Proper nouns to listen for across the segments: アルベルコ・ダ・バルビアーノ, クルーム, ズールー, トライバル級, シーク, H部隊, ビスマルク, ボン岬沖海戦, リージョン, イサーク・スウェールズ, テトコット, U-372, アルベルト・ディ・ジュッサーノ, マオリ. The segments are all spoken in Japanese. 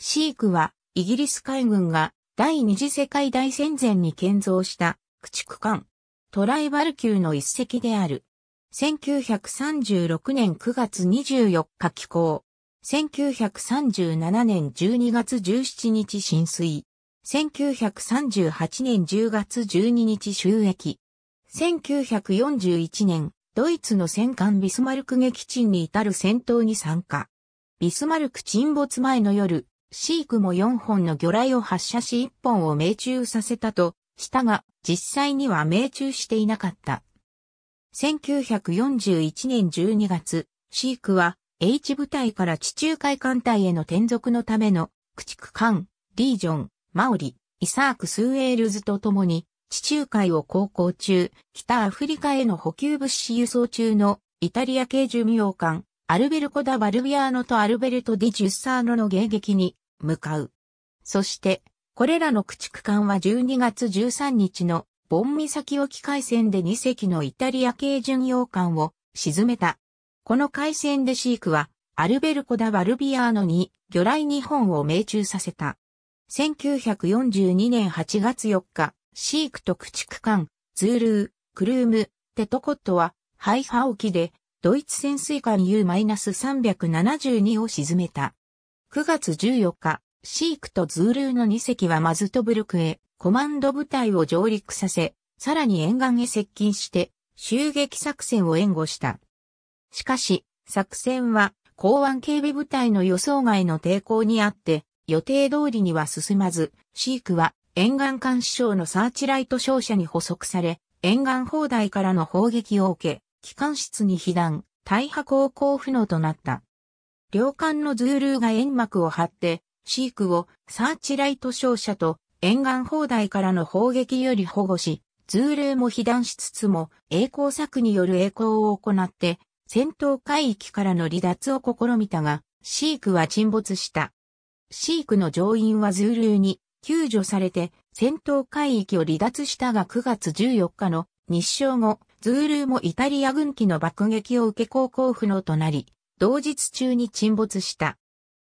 シークはイギリス海軍が第二次世界大戦前に建造した駆逐艦トライバル級の一隻である。1936年9月24日起工。1937年12月17日進水。1938年10月12日就役。1941年、ドイツの戦艦ビスマルク撃沈に至る戦闘に参加。ビスマルク沈没前の夜、シークも4本の魚雷を発射し1本を命中させたとしたが、実際には命中していなかった。1941年12月、シークは H 部隊から地中海艦隊への転属のための駆逐艦、リージョン、マオリ、イサーク・スウェールズと共に地中海を航行中、北アフリカへの補給物資輸送中のイタリア系巡洋艦、アルベルコ・ダ・バルビアーノとアルベルト・ディ・ジュッサーノの迎撃に向かう。そして、これらの駆逐艦は12月13日のボン岬沖海戦で2隻のイタリア系巡洋艦を沈めた。この海戦でシークはアルベルコ・ダ・バルビアーノに魚雷2本を命中させた。1942年8月4日、シークと駆逐艦、ズールー、クルーム、テトコットは、ハイファ沖で、ドイツ潜水艦 U-372 を沈めた。9月14日、シークとズールーの2隻はマズトブルクへ、コマンド部隊を上陸させ、さらに沿岸へ接近して、襲撃作戦を援護した。しかし、作戦は、港湾警備部隊の予想外の抵抗にあって、予定通りには進まず、シークは沿岸監視省のサーチライト照射に捕捉され、沿岸砲台からの砲撃を受け、機関室に被弾、大破航行不能となった。両艦のズールーが煙幕を張って、シークをサーチライト照射と沿岸砲台からの砲撃より保護し、ズールーも被弾しつつも、曳航策による曳航を行って、戦闘海域からの離脱を試みたが、シークは沈没した。シークの乗員はズールーに救助されて戦闘海域を離脱したが9月14日の日照後、ズールーもイタリア軍機の爆撃を受け航行不能となり、同日中に沈没した。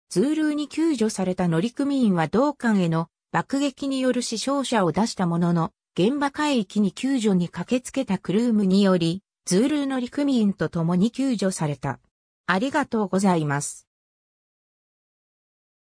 ズールーに救助された乗組員は同艦への爆撃による死傷者を出したものの、現場海域に救助に駆けつけたクルームにより、ズールー乗組員と共に救助された。ありがとうございます。